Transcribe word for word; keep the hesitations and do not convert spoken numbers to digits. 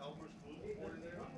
Elmer's glue poured in there.